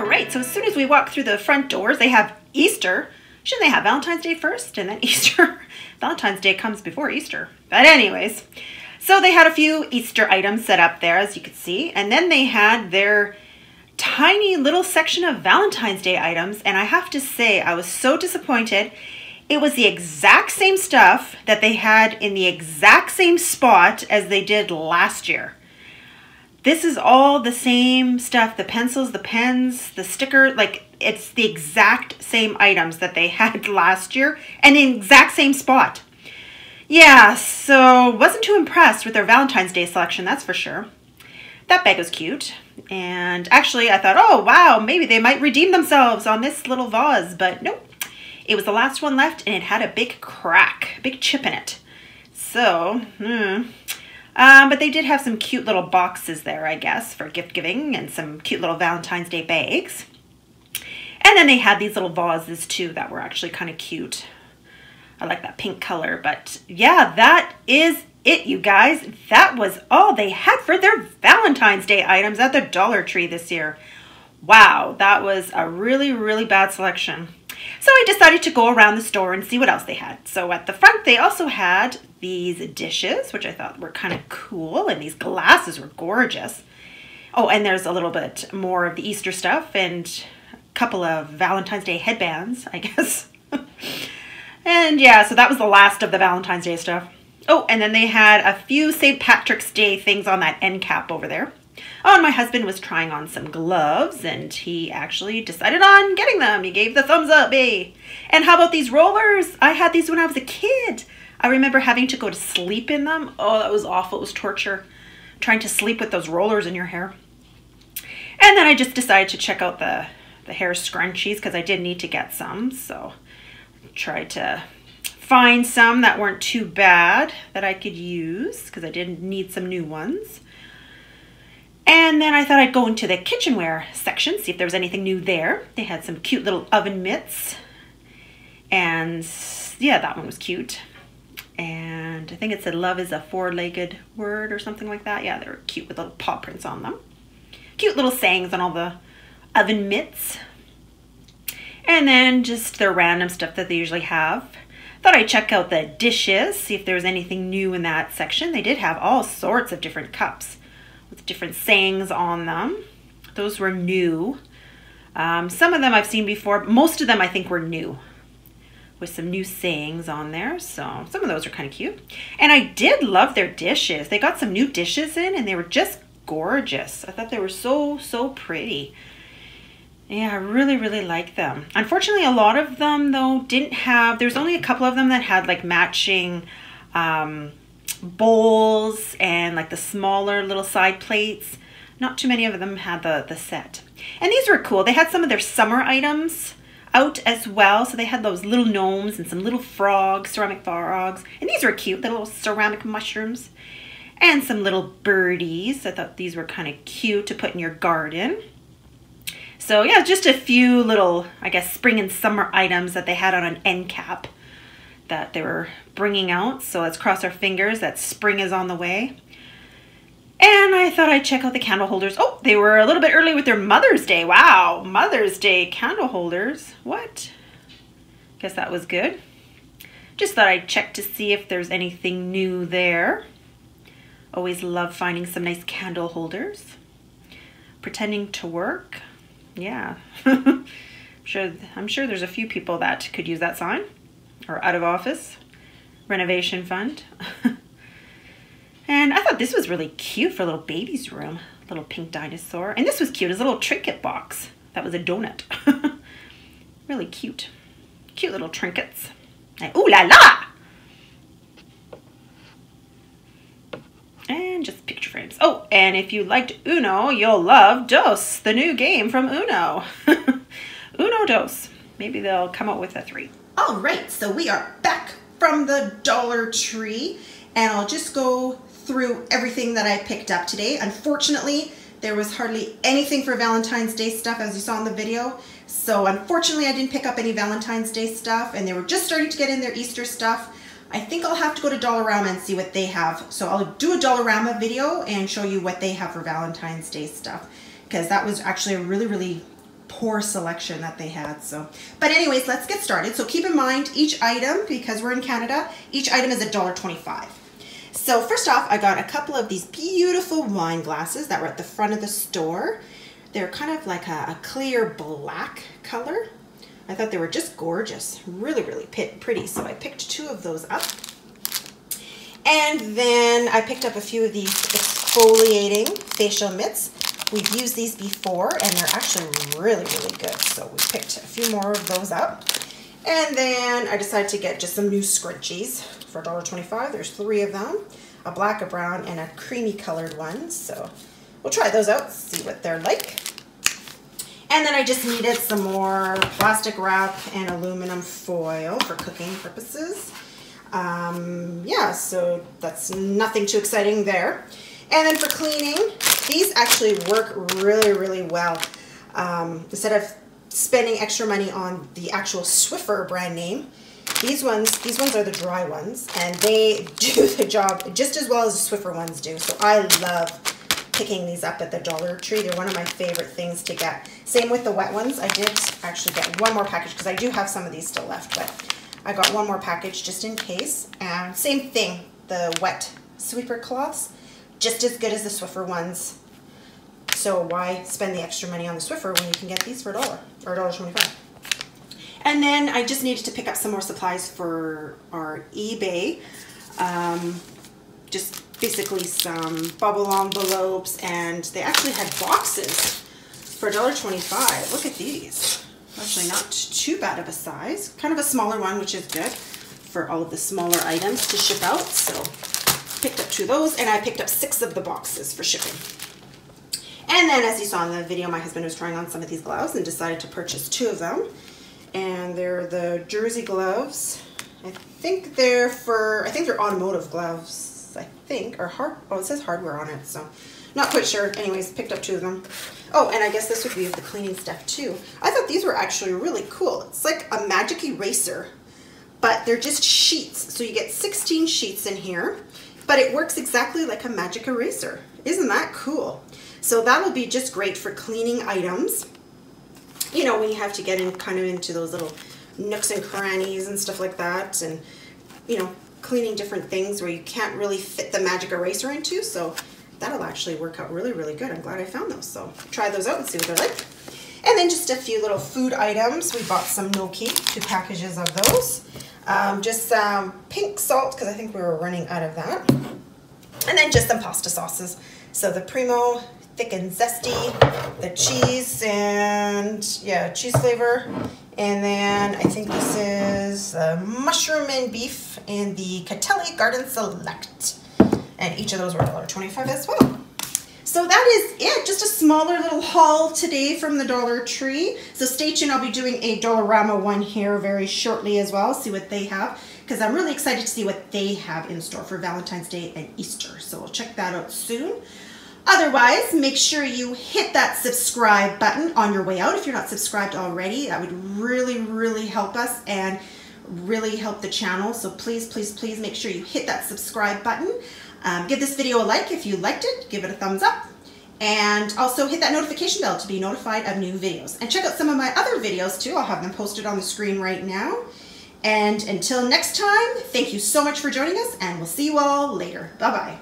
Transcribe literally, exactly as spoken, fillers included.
All right, so as soon as we walk through the front doors, they have Easter. Shouldn't they have Valentine's Day first and then Easter? Valentine's Day comes before Easter. But anyways, so they had a few Easter items set up there, as you could see. And then they had their tiny little section of Valentine's Day items. And I have to say, I was so disappointed. It was the exact same stuff that they had in the exact same spot as they did last year. This is all the same stuff, the pencils, the pens, the sticker, like it's the exact same items that they had last year and in the exact same spot. Yeah, so wasn't too impressed with their Valentine's Day selection, that's for sure. That bag was cute. And actually I thought, oh wow, maybe they might redeem themselves on this little vase, but nope. It was the last one left and it had a big crack, big chip in it. So, hmm. Um, but they did have some cute little boxes there, I guess, for gift giving and some cute little Valentine's Day bags. And then they had these little vases too that were actually kind of cute. I like that pink color, but yeah, that is it, you guys. That was all they had for their Valentine's Day items at the Dollar Tree this year. Wow, that was a really, really bad selection. So I decided to go around the store and see what else they had. So at the front, they also had these dishes, which I thought were kind of cool, and these glasses were gorgeous. Oh, and there's a little bit more of the Easter stuff and a couple of Valentine's Day headbands, I guess. And yeah, so that was the last of the Valentine's Day stuff. Oh, and then they had a few Saint Patrick's Day things on that end cap over there. Oh, and my husband was trying on some gloves, and he actually decided on getting them. He gave the thumbs up, eh? And how about these rollers? I had these when I was a kid. I remember having to go to sleep in them. Oh, that was awful. It was torture, trying to sleep with those rollers in your hair. And then I just decided to check out the, the hair scrunchies because I did need to get some. So I tried to find some that weren't too bad that I could use because I did need some new ones. And then I thought I'd go into the kitchenware section, see if there was anything new there. They had some cute little oven mitts. And yeah, that one was cute. And I think it said love is a four-legged word or something like that. Yeah, they were cute with little paw prints on them. Cute little sayings on all the oven mitts. And then just their random stuff that they usually have. Thought I'd check out the dishes, see if there was anything new in that section. They did have all sorts of different cups with different sayings on them. Those were new. Um, some of them I've seen before, but most of them I think were new with some new sayings on there. So some of those are kind of cute. And I did love their dishes. They got some new dishes in and they were just gorgeous. I thought they were so, so pretty. Yeah, I really, really liked them. Unfortunately, a lot of them though didn't have, there's only a couple of them that had like matching um, bowls and like the smaller little side plates. Not too many of them had the, the set. And these were cool. They had some of their summer items out as well. So they had those little gnomes and some little frogs, ceramic frogs. And these were cute, little ceramic mushrooms and some little birdies. I thought these were kind of cute to put in your garden. So yeah, just a few little, I guess, spring and summer items that they had on an end cap that they were bringing out. So let's cross our fingers that spring is on the way. And I thought I'd check out the candle holders. Oh, they were a little bit early with their Mother's Day. Wow, Mother's Day candle holders. What? Guess that was good. Just thought I'd check to see if there's anything new there. Always love finding some nice candle holders. Pretending to work. Yeah. I'm sure, I'm sure there's a few people that could use that sign. Or out of office renovation fund. And I thought this was really cute for a little baby's room, little pink dinosaur. And this was cute, as a little trinket box that was a donut. Really cute, cute little trinkets. And, ooh la la! And just picture frames. Oh, and if you liked Uno, you'll love Dos, the new game from Uno. Uno Dos. Maybe they'll come out with a three. All right, so we are back from the Dollar Tree, and I'll just go through everything that I picked up today. Unfortunately, there was hardly anything for Valentine's Day stuff, as you saw in the video. So unfortunately, I didn't pick up any Valentine's Day stuff, and they were just starting to get in their Easter stuff. I think I'll have to go to Dollarama and see what they have. So I'll do a Dollarama video and show you what they have for Valentine's Day stuff, because that was actually a really, really poor selection that they had. So, but anyways, let's get started. So keep in mind each item, because we're in Canada, each item is a dollar twenty-five. So first off, I got a couple of these beautiful wine glasses that were at the front of the store. They're kind of like a, a clear black color. I thought they were just gorgeous, really, really pretty. So I picked two of those up. And then I picked up a few of these exfoliating facial mitts. We've used these before and they're actually really, really good. So we picked a few more of those up. And then I decided to get just some new scrunchies for a dollar twenty-five. There's three of them, a black, a brown, and a creamy colored one. So we'll try those out, see what they're like. And then I just needed some more plastic wrap and aluminum foil for cooking purposes. Um, yeah, so that's nothing too exciting there. And then for cleaning, these actually work really, really well. Um, instead of spending extra money on the actual Swiffer brand name, these ones, these ones are the dry ones, and they do the job just as well as the Swiffer ones do. So I love picking these up at the Dollar Tree. They're one of my favorite things to get. Same with the wet ones. I did actually get one more package because I do have some of these still left, but I got one more package just in case. And same thing, the wet sweeper cloths, just as good as the Swiffer ones. So why spend the extra money on the Swiffer when you can get these for a dollar or a dollar twenty-five? And then I just needed to pick up some more supplies for our eBay. Um, just basically some bubble envelopes, and they actually had boxes for a dollar twenty-five. Look at these. Actually not too bad of a size, kind of a smaller one, which is good for all of the smaller items to ship out. So picked up two of those, and I picked up six of the boxes for shipping. And then, as you saw in the video, my husband was trying on some of these gloves and decided to purchase two of them. And they're the jersey gloves. I think they're for, I think they're automotive gloves, I think, or hard, oh, it says hardware on it, so not quite sure. Anyways, picked up two of them. Oh, and I guess this would be the cleaning stuff too. I thought these were actually really cool. It's like a magic eraser, but they're just sheets. So you get sixteen sheets in here, but it works exactly like a magic eraser. Isn't that cool? So that'll be just great for cleaning items. You know, when you have to get in kind of into those little nooks and crannies and stuff like that, and, you know, cleaning different things where you can't really fit the magic eraser into. So that'll actually work out really, really good. I'm glad I found those. So try those out and see what they're like. And then just a few little food items. We bought some gnocchi, two packages of those. Um, just some pink salt, because I think we were running out of that. And then just some pasta sauces. So the Primo, thick and zesty, the cheese and, yeah, cheese flavor. And then I think this is uh, mushroom and beef and the Catelli Garden Select. And each of those were a dollar twenty-five as well. So that is it, just a smaller little haul today from the Dollar Tree. So stay tuned, I'll be doing a Dollarama one here very shortly as well, see what they have, because I'm really excited to see what they have in store for Valentine's Day and Easter. So we'll check that out soon. Otherwise, make sure you hit that subscribe button on your way out if you're not subscribed already. That would really, really help us and really help the channel. So please, please, please make sure you hit that subscribe button. Um, give this video a like if you liked it, give it a thumbs up, and also hit that notification bell to be notified of new videos. And check out some of my other videos too, I'll have them posted on the screen right now. And until next time, thank you so much for joining us, and we'll see you all later. Bye-bye.